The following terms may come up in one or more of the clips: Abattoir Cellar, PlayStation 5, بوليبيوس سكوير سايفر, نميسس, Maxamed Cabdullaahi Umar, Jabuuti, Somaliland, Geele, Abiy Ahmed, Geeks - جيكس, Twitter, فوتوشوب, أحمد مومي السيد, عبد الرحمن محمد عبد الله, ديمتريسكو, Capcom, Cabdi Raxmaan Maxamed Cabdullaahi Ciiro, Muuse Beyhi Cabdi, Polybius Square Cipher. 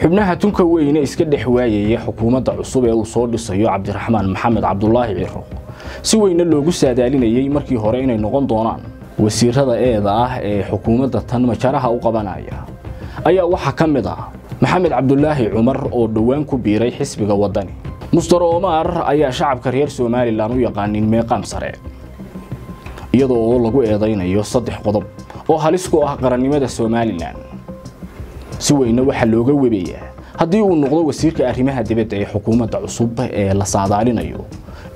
xubnaha tunka weyne iska dhex waayay xukuumadda cusub ee uu soo dhisay Cabdi Raxmaan Maxamed Cabdullaahi Ciiro si weyn loogu saadaalinayay markii hore inay noqon doonaan wasiirada eeda ah ee xukuumadda tan majaraha u qabanaya ayaa waxa kamid ah Maxamed Cabdullaahi Umar oo dhawaan ku biiray xisbiga wadani Mr. Omar ayaa shacabka reer Somaliland u yaqaaniin meeqam sare iyadoo lagu eedaynayo saddex qodob oo halis ku ah qarannimada Somaliland سوينا وحل لوجا وبيه هدي ونقضوا وسيرك أريمها دبت أي حكومة عصوب لا صعد علينا يو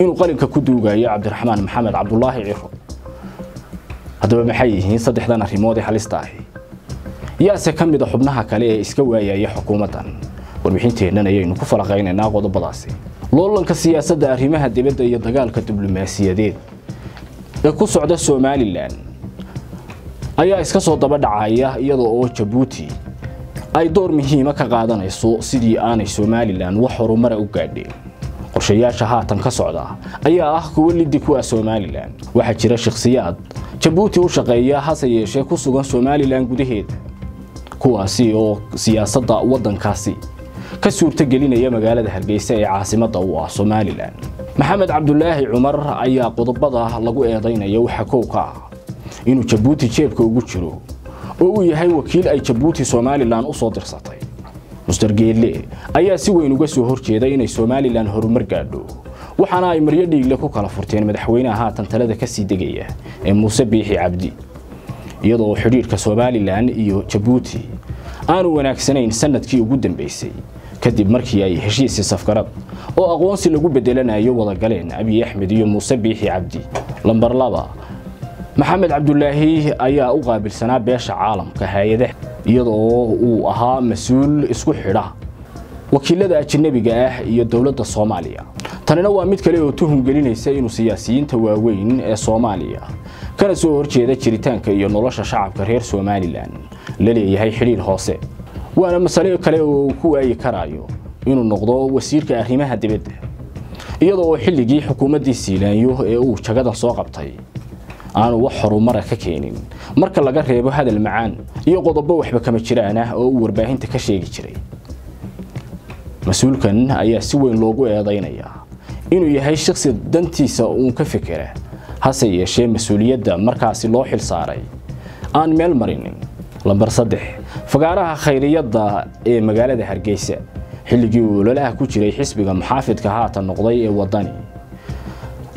إنه قال ككدوجا يا عبد الرحمن محمد عبد الله عيره هذا بمحيه صدق لنا في ماضي حلستاهي يا سكان بده حبناها كليه إسكوا يا حكومة والمحيطين لنا ينو كفر غينا ناقض بضاسي لولا كسياسة دا أريمها دبت أي دجال كدبلوماسية ديد القصة عدا سومالي الآن أي إسكوا طبعا عيا يضو جبوتي أي دور مهمة كقاعدة سيدي آني Somaliland وحرمرة وقادين قرشيا شهاتا كسعودة أي أخ كولي ديكوا Somaliland واحد شرا شخصيات جبوتي وشقيا حسي شيكو سوغا Somaliland قديهيد كواسي أو سياسة ودن كاسي كسور تقلين يا مقالة هرقيسة عاصمة أو Somaliland محمد عبد الله عمر أي قضبضة لقو إيضين يوحكوكا إنو جبوتي جيبكو قدشرو oo yahay wakiil ay Jabuuti Somaliland u soo dirsatay Mr. Geele ayaa si weyn uga soo horjeeday inay Somaliland horumar gaadho waxaana ay maryo dhiigle ku kala furteen madaxweynaha haatan talada ka sii degaya ee Muuse Beyhi Cabdi iyadoo xiriirka Somaliland iyo Jabuuti aanu wanaagsanayn sanadkii ugu dambeysay kadib markii ay heshiisii safkarad oo aqoonsi lagu bedelanayo wada galeen Abiy Ahmed iyo Muuse Beyhi Cabdi lambar 2 محمد عبد الله أيا أقابل سنة بيش عالم كهيدا يدو أها مسؤول إسكحرة وكل هذا النبي جاه يدولة الصومالية تناوى ميت كليه توهم قليل يسائن سياسيين تواوين الصومالية كان سور جيدا جريتان كي ينولش شعب كرير Somaliland للي هاي حرير هاسي وأنا مسألة كليه كو أي كرايو إنه النقضاء وسير كأهمها دبده يدو حل جي حكومة ديسيلانيو أو شجدا صاقبتي أنا وحر ومرك كينين مرك اللي جرى بهذا المعان يقضى بوح بكم تشرانه أو رباهين تكشي تشري مسؤول كان أي سوي لوجو يضينيا إنه يهاي الشخص دنتي سأقوم كفكرة هسي شيء مسؤولية ده مرك عسلوح الصاري أنا مال مرينين لما برصدح فقارها خيرية ده مجال ده هرجيسة اللي جو لها كوتشي يحسب محافظ كهات النقضية وطني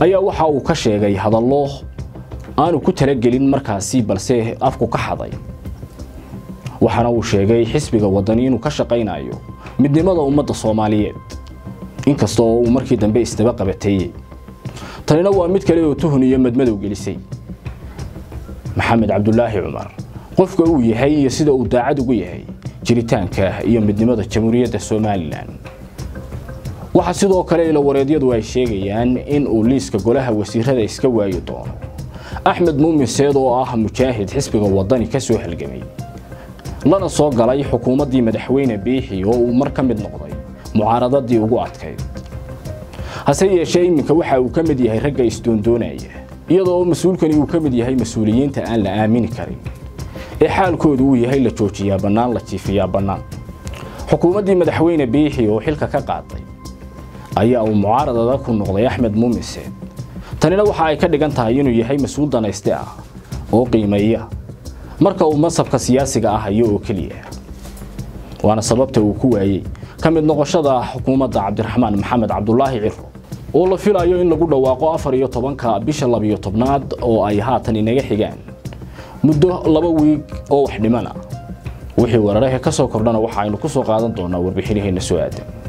أي وحى وكشي جاي هذا الله أنا كنت لجلين مركزي بلسه أفكو كحضي وحناو شيء حسب جوادنين وكشقين أيو مدن ماذا أمضى الصوماليات إنك استو ومركزا بيستبقى بتيه تناوى ميت كليه تهني يمد مدو جلسي محمد عبد الله عمر قف قوي هي سيدا وداعد قوي هي جريتان كه يمد ماذا الجمهورية الصوماليان وحسيدو كليه لو رديد ويا شيء يعني إن أوليس كقولها وسير هذا يسكوا يطار أحمد مومي السيد مجاهد حسبي وطني كسوح الجميع لنا صوغ علي حكومة دي مدحوين بيحي ومركم النقضي معارضات دي وقعت كيد هسي شيء مكوحة وكمدي هي رجع يستون دونية يضع مسؤول كان وكمدي هي مسؤولين تأن لآمين كريم إحال كودوي هي لتشوتي يا بنان لطيف يا بنان حكومة دي مدحوين بيحي وحلك كقاطي أي أو معارضة ذاك النقضي أحمد مومي السيد تانينا waxaa ay ka dhigan tahay inuu yahay mas'uul danayste ah oo qiimeeya marka uu masabka siyaasiga ah ayuu kaliya waana sababta uu ku waayay kamid noqoshada xukuumadda Cabdiraxmaan Maxamed Cabdullaahi Ciiro oo la filayo in lagu dhawaaqo 14 bisha 12aad oo ay haatan inaga xigaan muddo 2 wiig oo wax dhimana wixii wararka ka soo kordhana waxa aynu ku soo qaadan doonaa warbixinaheena soo aadan